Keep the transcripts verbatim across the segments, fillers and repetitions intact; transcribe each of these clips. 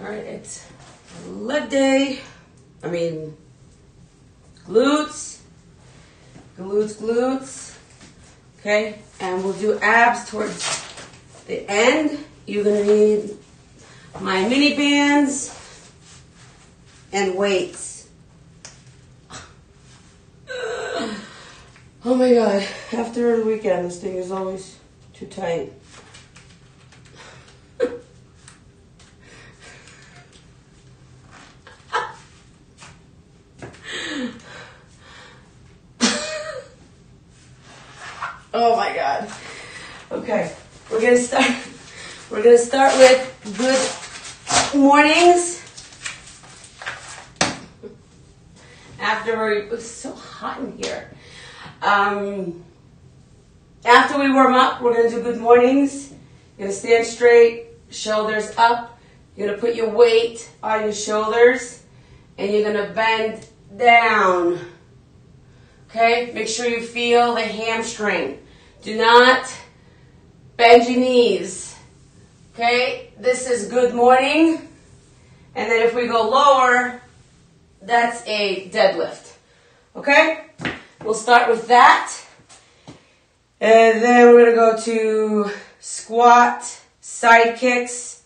All right, it's leg day. I mean, glutes, glutes, glutes. Okay, and we'll do abs towards the end. You're gonna need my mini bands and weights. Oh my God, after a weekend, this thing is always too tight. Oh my God. Okay, we're gonna start, we're gonna start with good mornings. After we, it's so hot in here. Um, after we warm up, we're gonna do good mornings. You're gonna stand straight, shoulders up. You're gonna put your weight on your shoulders and you're gonna bend down. Okay, make sure you feel the hamstring. Do not bend your knees. Okay, this is good morning. And then if we go lower, that's a deadlift. Okay, we'll start with that. And then we're gonna go to squat, side kicks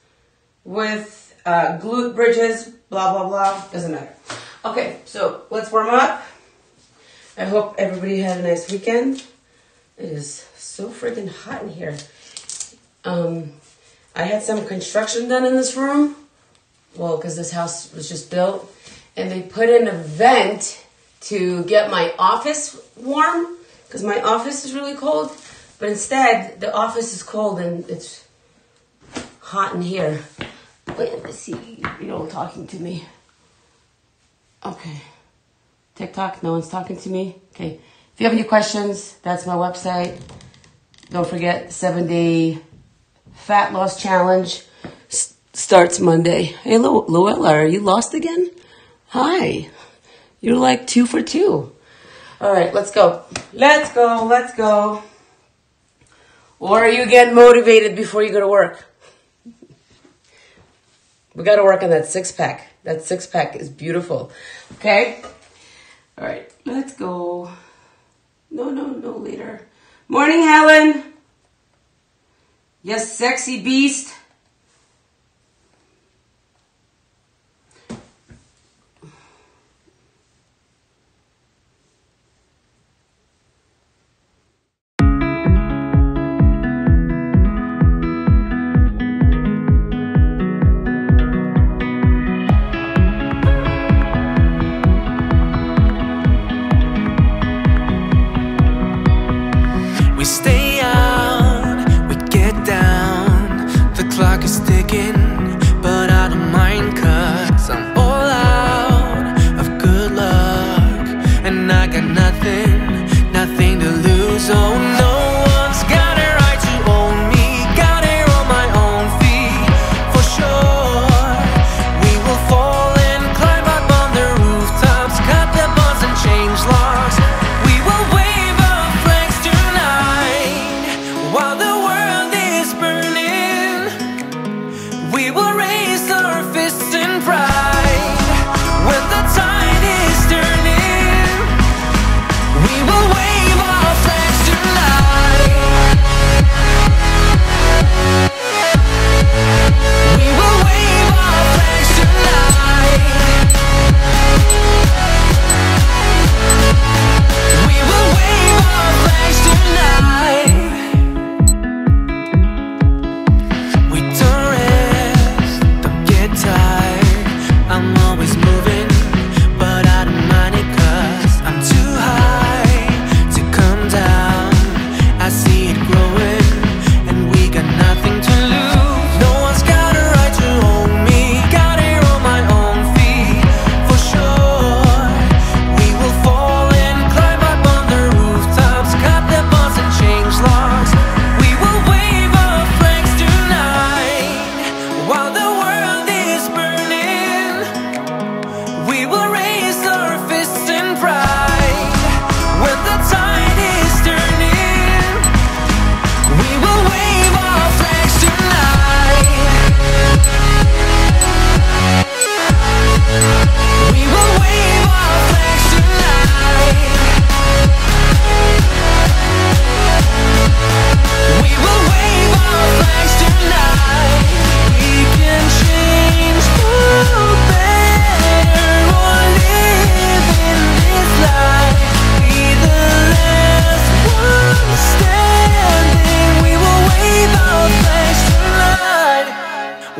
with uh, glute bridges, blah, blah, blah, doesn't matter. Okay, so let's warm up. I hope everybody had a nice weekend. It is so freaking hot in here. Um, I had some construction done in this room. Well, because this house was just built. And they put in a vent to get my office warm, because my office is really cold. But instead, the office is cold and it's hot in here. Wait, let me see, you know, talking to me. Okay. TikTok, no one's talking to me. Okay, if you have any questions, that's my website. Don't forget, seven-day fat loss challenge S starts Monday. Hey, Lu Luella, are you lost again? Hi, you're like two for two. All right, let's go. Let's go, let's go. Or you get motivated before you go to work. We gotta work on that six-pack. That six-pack is beautiful, okay? All right, let's go. No, no, no, later. Morning, Helen. Yes, sexy beast.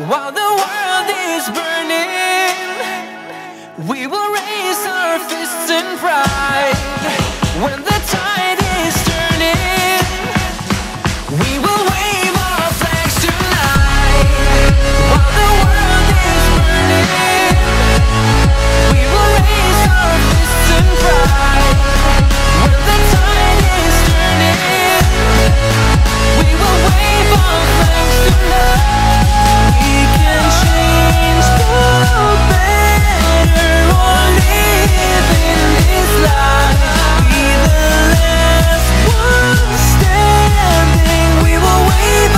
While the world is burning, we will raise our fists in pride. When the tide is turning, we will wave our flags tonight. While the world is burning, we will raise our fists in pride. When the tide is turning, we will wave our flags tonight. Life. Be the last one standing. We will wait.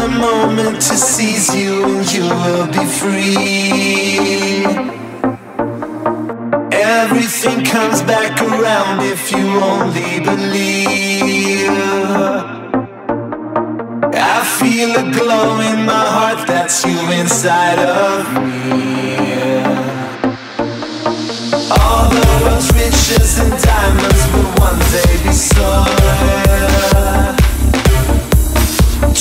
the moment to seize you, and you will be free. Everything comes back around if you only believe. I feel a glow in my heart, that's you inside of me. All the world's riches and diamonds will one day be sold.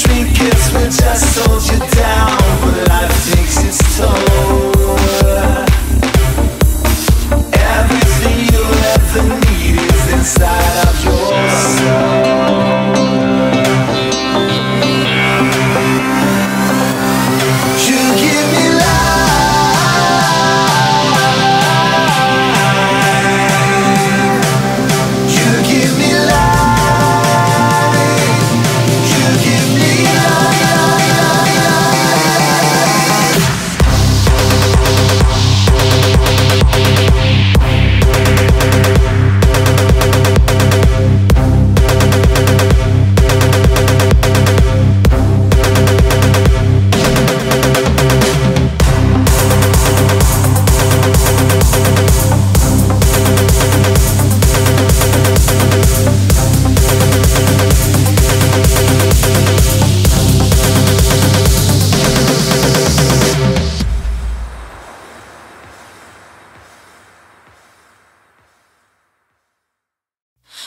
Trinkets will just hold you down, but life takes its toll. Everything you'll ever need is inside of your soul. You give me life. You give me life.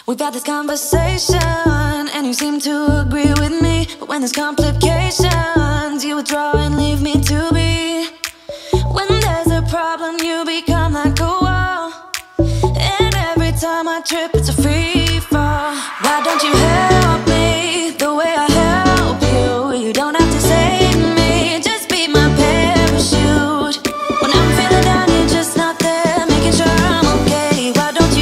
We've had this conversation, and you seem to agree with me. But when there's complications, you withdraw and leave me to be. When there's a problem, you become like a wall, and every time I trip, it's a free fall. Why don't you help me the way I help you? You don't have to save me, just be my parachute. When I'm feeling down, you're just not there, making sure I'm okay. Why don't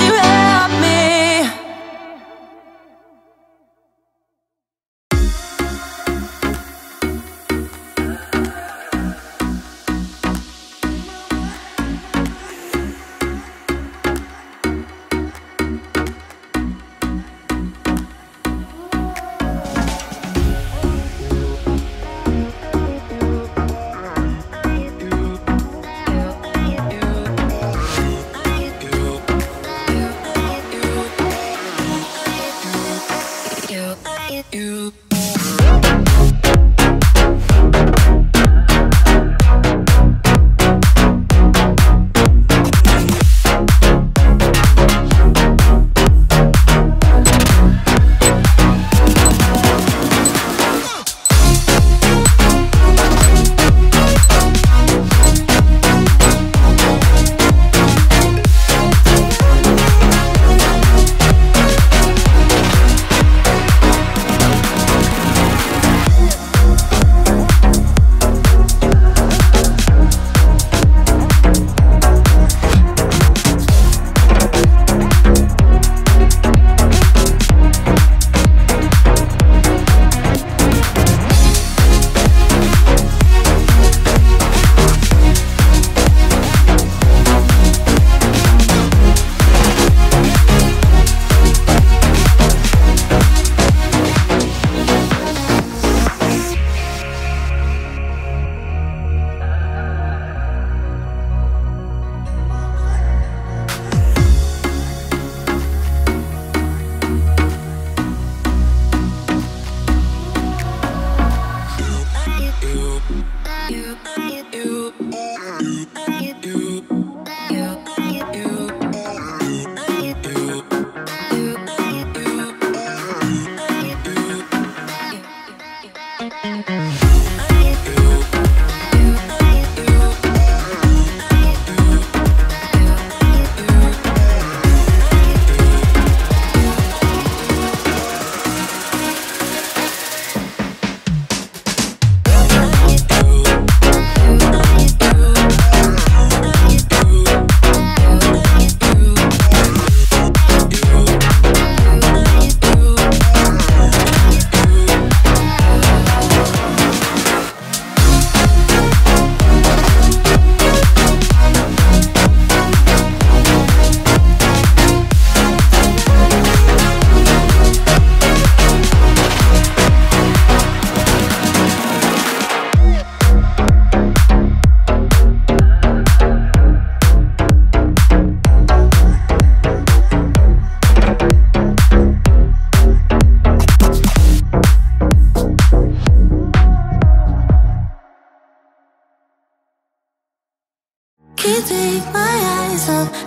you help me?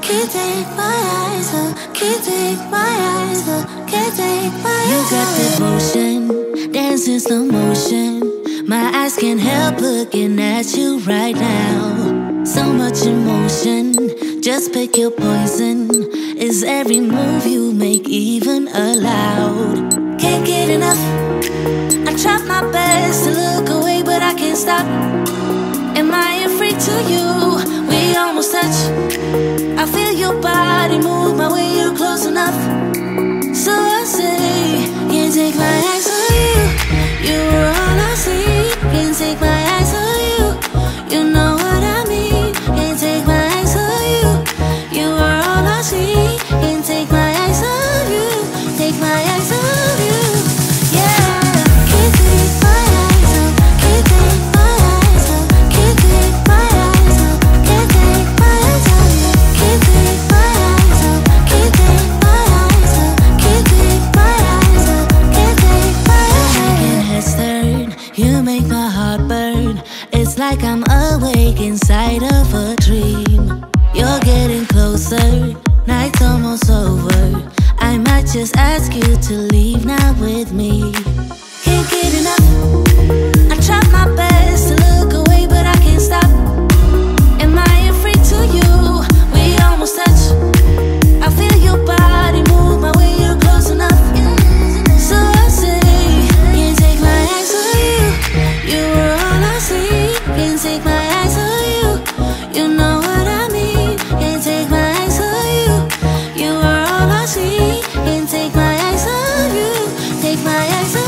Can't take my eyes off, can't take my eyes off, can't take my eyes off. You got that motion, dancing slow motion. My eyes can't help looking at you right now. So much emotion, just pick your poison. Is every move you make even allowed? Can't get enough. I try my best to look away, but I can't stop. Am I a freak to you? We almost touch. I feel your body move my way, you're close enough. So I say, can't take my eyes off you. You were all I see. Can't take my eyes off you. You know what I mean. Can't take my eyes off you. You were all I see. Can't take my eyes off you. Take my eyes off you. Like I'm awake inside of a dream. You're getting closer, night's almost over. I might just ask you to leave now with me. Can't get enough. I tried my best to look away, but I can't stop. Am I a freak to you? We almost touch. I feel your body move my way, you're close enough. So I say, can't take my eyes off you. You were all I see. Can't take my eyes off you. You know what I mean. Can't take my eyes off you. You are all I see. Can't take my eyes off you. Take my eyes off you.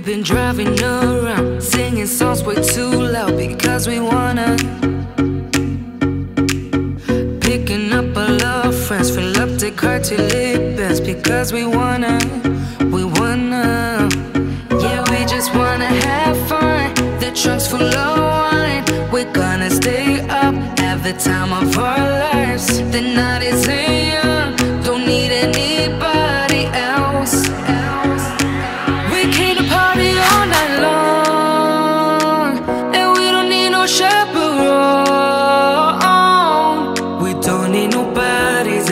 We've been driving around, singing songs way too loud because we wanna. Picking up all our friends, fill up the car till it bends because we wanna, we wanna. Yeah, we just wanna have fun, the trunk's full of wine. We're gonna stay up, have the time of our lives. The night is young, don't need anybody else. Nobody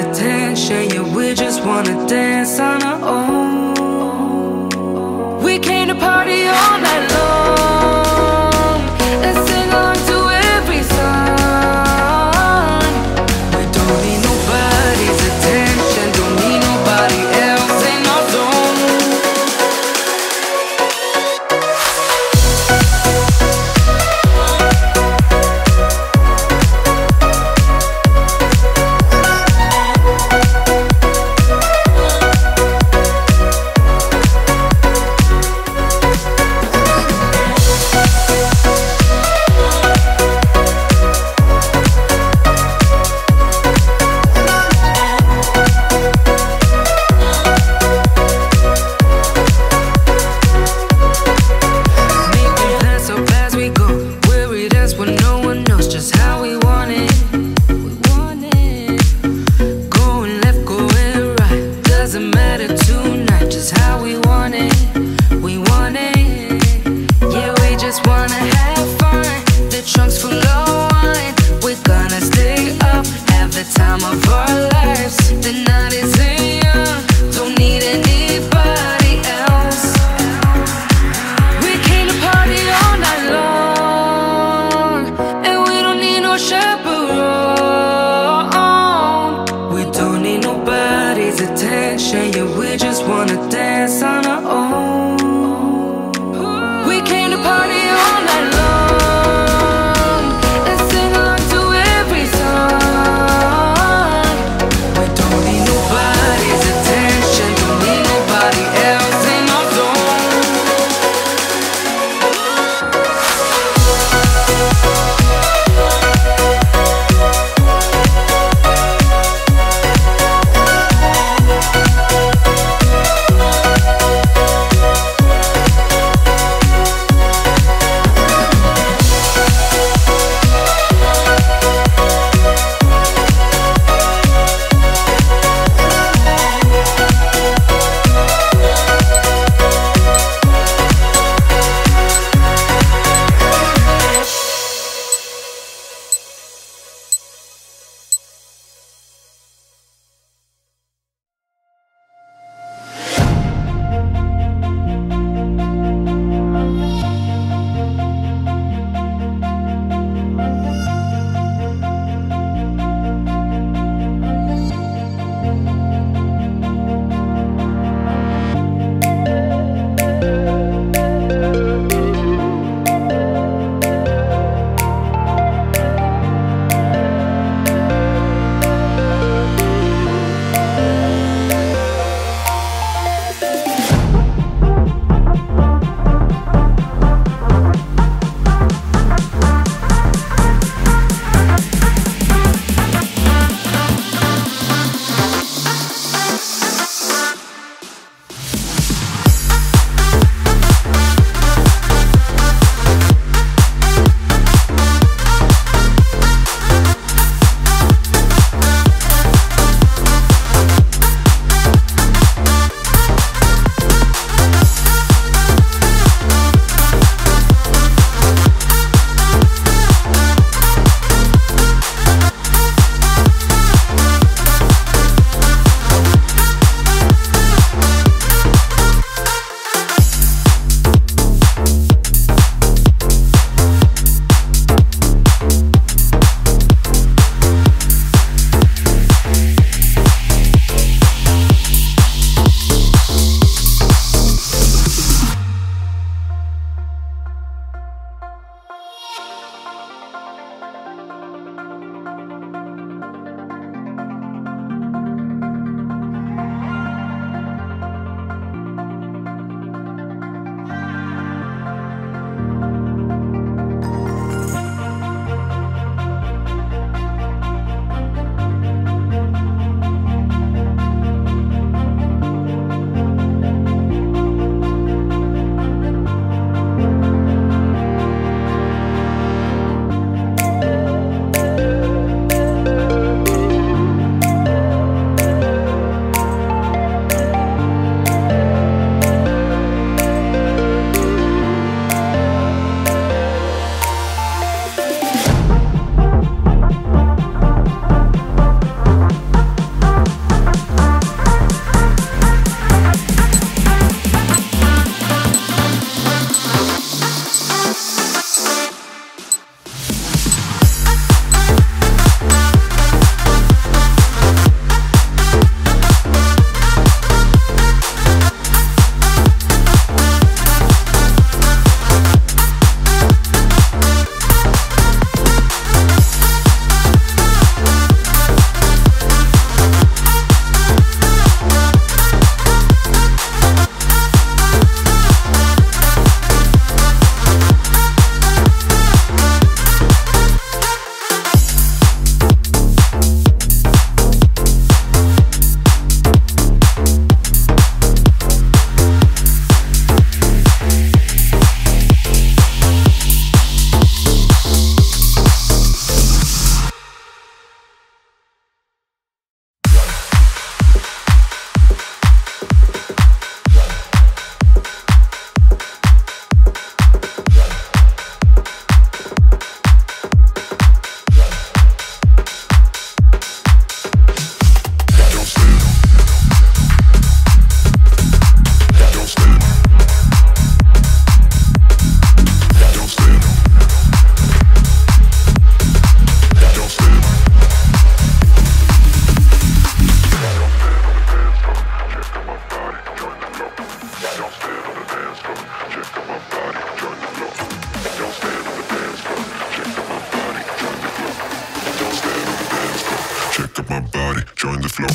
In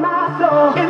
my soul.